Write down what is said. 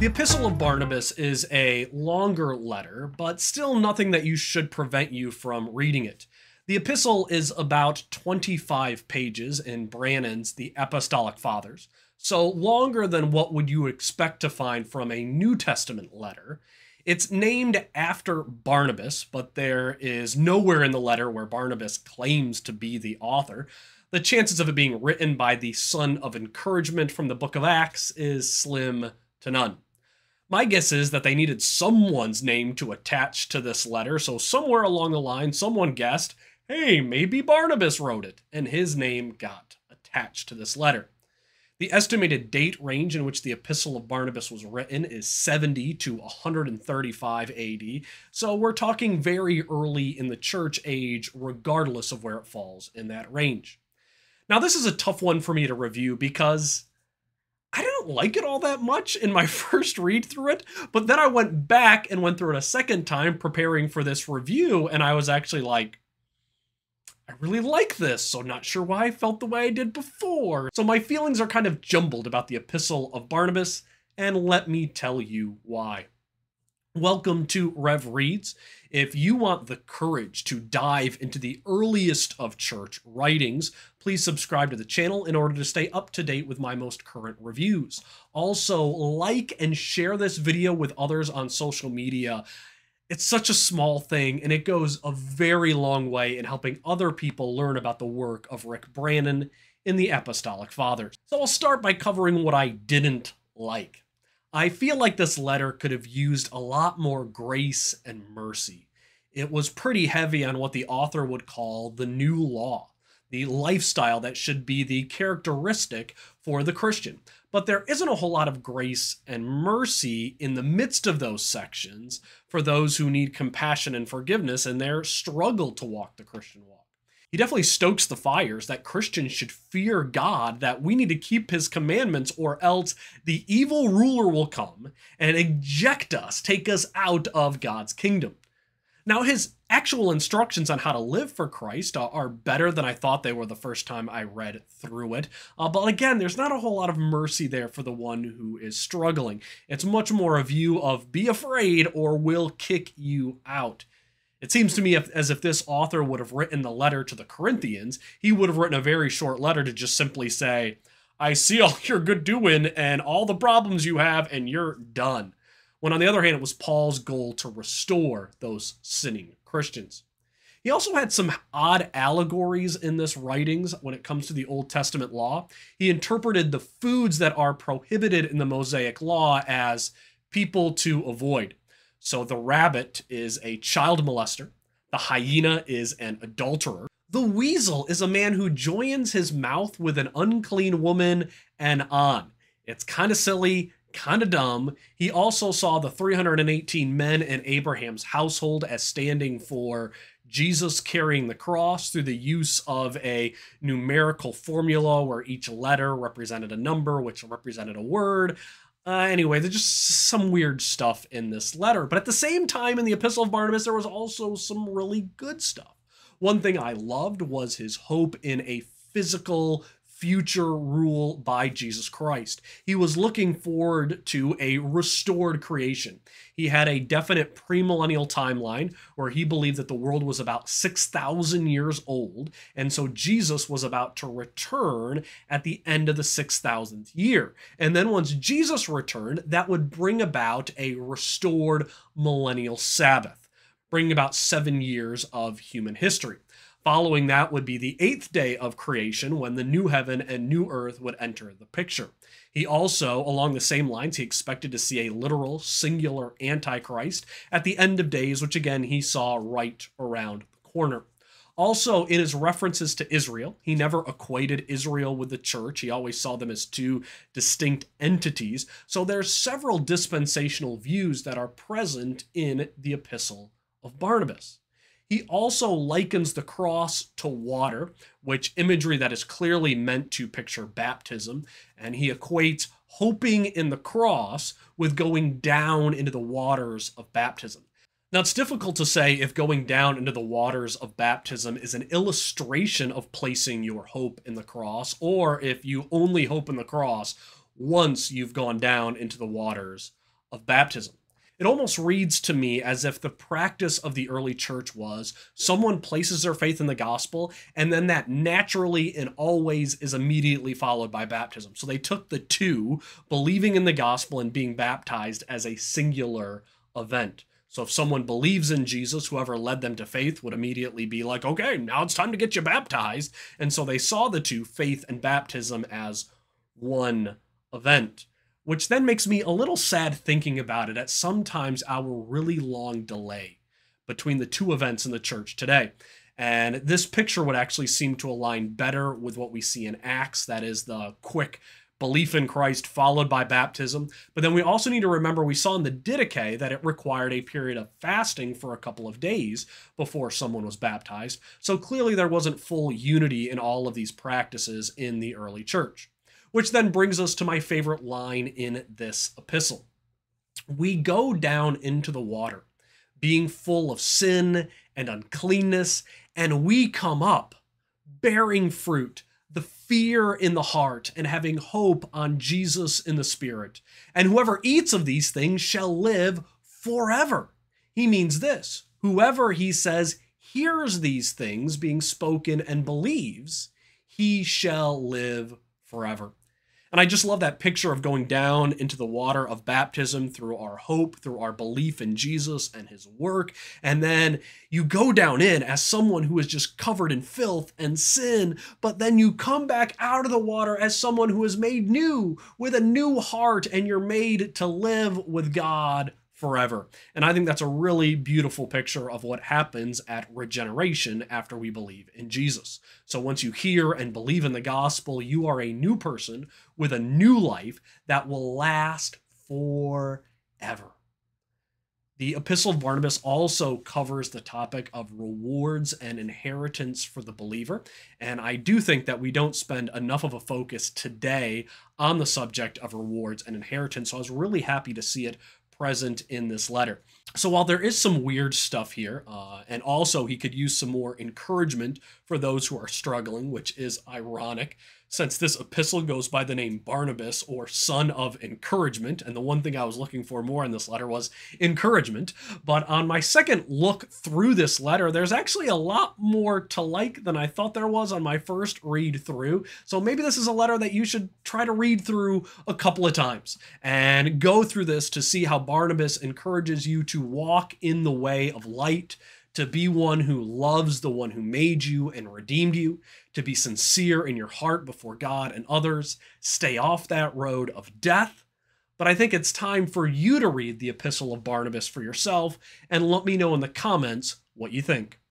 The Epistle of Barnabas is a longer letter, but still nothing that you should prevent you from reading it. The epistle is about 25 pages in Brannan's The Apostolic Fathers, so longer than what would you expect to find from a New Testament letter. It's named after Barnabas, but there is nowhere in the letter where Barnabas claims to be the author. The chances of it being written by the son of encouragement from the Book of Acts is slim to none. My guess is that they needed someone's name to attach to this letter, so somewhere along the line, someone guessed, hey, maybe Barnabas wrote it, and his name got attached to this letter. The estimated date range in which the Epistle of Barnabas was written is 70 to 135 AD, so we're talking very early in the church age, regardless of where it falls in that range. Now, this is a tough one for me to review because I didn't like it all that much in my first read through it, but then I went back and went through it a second time preparing for this review, and I was actually like, I really like this, so not sure why I felt the way I did before. So my feelings are kind of jumbled about the Epistle of Barnabas, and let me tell you why. Welcome to Rev Reads. If you want the courage to dive into the earliest of church writings, please subscribe to the channel in order to stay up to date with my most current reviews. Also, like and share this video with others on social media. It's such a small thing, and it goes a very long way in helping other people learn about the work of Rick Brannan in the Apostolic Fathers. So I'll start by covering what I didn't like. I feel like this letter could have used a lot more grace and mercy. It was pretty heavy on what the author would call the new law, the lifestyle that should be the characteristic for the Christian. But there isn't a whole lot of grace and mercy in the midst of those sections for those who need compassion and forgiveness in their struggle to walk the Christian walk. He definitely stokes the fires that Christians should fear God, that we need to keep his commandments or else the evil ruler will come and eject us, take us out of God's kingdom. Now, his actual instructions on how to live for Christ are better than I thought they were the first time I read through it. But again, there's not a whole lot of mercy there for the one who is struggling. It's much more a view of be afraid or we'll kick you out. It seems to me as if this author would have written the letter to the Corinthians, he would have written a very short letter to just simply say, I see all your good doing and all the problems you have and you're done. When on the other hand, it was Paul's goal to restore those sinning Christians. He also had some odd allegories in this writings when it comes to the Old Testament law. He interpreted the foods that are prohibited in the Mosaic law as people to avoid. So the rabbit is a child molester, the hyena is an adulterer, the weasel is a man who joins his mouth with an unclean woman, and on. It's kind of silly. Kind of dumb. He also saw the 318 men in Abraham's household as standing for Jesus carrying the cross through the use of a numerical formula where each letter represented a number, which represented a word. Anyway, there's just some weird stuff in this letter. But at the same time, in the Epistle of Barnabas, there was also some really good stuff. One thing I loved was his hope in a physical future rule by Jesus Christ. He was looking forward to a restored creation. He had a definite premillennial timeline where he believed that the world was about 6,000 years old, and so Jesus was about to return at the end of the 6,000th year. And then once Jesus returned, that would bring about a restored millennial Sabbath, bringing about 7 years of human history. Following that would be the eighth day of creation when the new heaven and new earth would enter the picture. He also, along the same lines, he expected to see a literal, singular Antichrist at the end of days, which again he saw right around the corner. Also, in his references to Israel, he never equated Israel with the church. He always saw them as two distinct entities. So there's several dispensational views that are present in the Epistle of Barnabas. He also likens the cross to water, which imagery that is clearly meant to picture baptism, and he equates hoping in the cross with going down into the waters of baptism. Now, it's difficult to say if going down into the waters of baptism is an illustration of placing your hope in the cross, or if you only hope in the cross once you've gone down into the waters of baptism. It almost reads to me as if the practice of the early church was someone places their faith in the gospel, and then that naturally and always is immediately followed by baptism. So they took the two, believing in the gospel and being baptized, as a singular event. So if someone believes in Jesus, whoever led them to faith would immediately be like, okay, now it's time to get you baptized. And so they saw the two, faith and baptism, as one event. Which then makes me a little sad thinking about it at sometimes our really long delay between the two events in the church today. And this picture would actually seem to align better with what we see in Acts, that is the quick belief in Christ followed by baptism. But then we also need to remember we saw in the Didache that it required a period of fasting for a couple of days before someone was baptized. So clearly there wasn't full unity in all of these practices in the early church. Which then brings us to my favorite line in this epistle. We go down into the water, being full of sin and uncleanness, and we come up, bearing fruit, the fear in the heart, and having hope on Jesus in the Spirit. And whoever eats of these things shall live forever. He means this. Whoever, he says, hears these things being spoken and believes, he shall live forever. And I just love that picture of going down into the water of baptism through our hope, through our belief in Jesus and his work. And then you go down in as someone who is just covered in filth and sin, but then you come back out of the water as someone who is made new with a new heart, and you're made to live with God forever. And I think that's a really beautiful picture of what happens at regeneration after we believe in Jesus. So once you hear and believe in the gospel, you are a new person with a new life that will last forever. The Epistle of Barnabas also covers the topic of rewards and inheritance for the believer, and I do think that we don't spend enough of a focus today on the subject of rewards and inheritance, so I was really happy to see it present in this letter. So while there is some weird stuff here, and also he could use some more encouragement for those who are struggling, which is ironic, since this epistle goes by the name Barnabas, or son of encouragement, and the one thing I was looking for more in this letter was encouragement. But on my second look through this letter, there's actually a lot more to like than I thought there was on my first read through. So maybe this is a letter that you should try to read through a couple of times and go through this to see how Barnabas encourages you to walk in the way of light, to be one who loves the one who made you and redeemed you, to be sincere in your heart before God and others, stay off that road of death. But I think it's time for you to read the Epistle of Barnabas for yourself, and let me know in the comments what you think.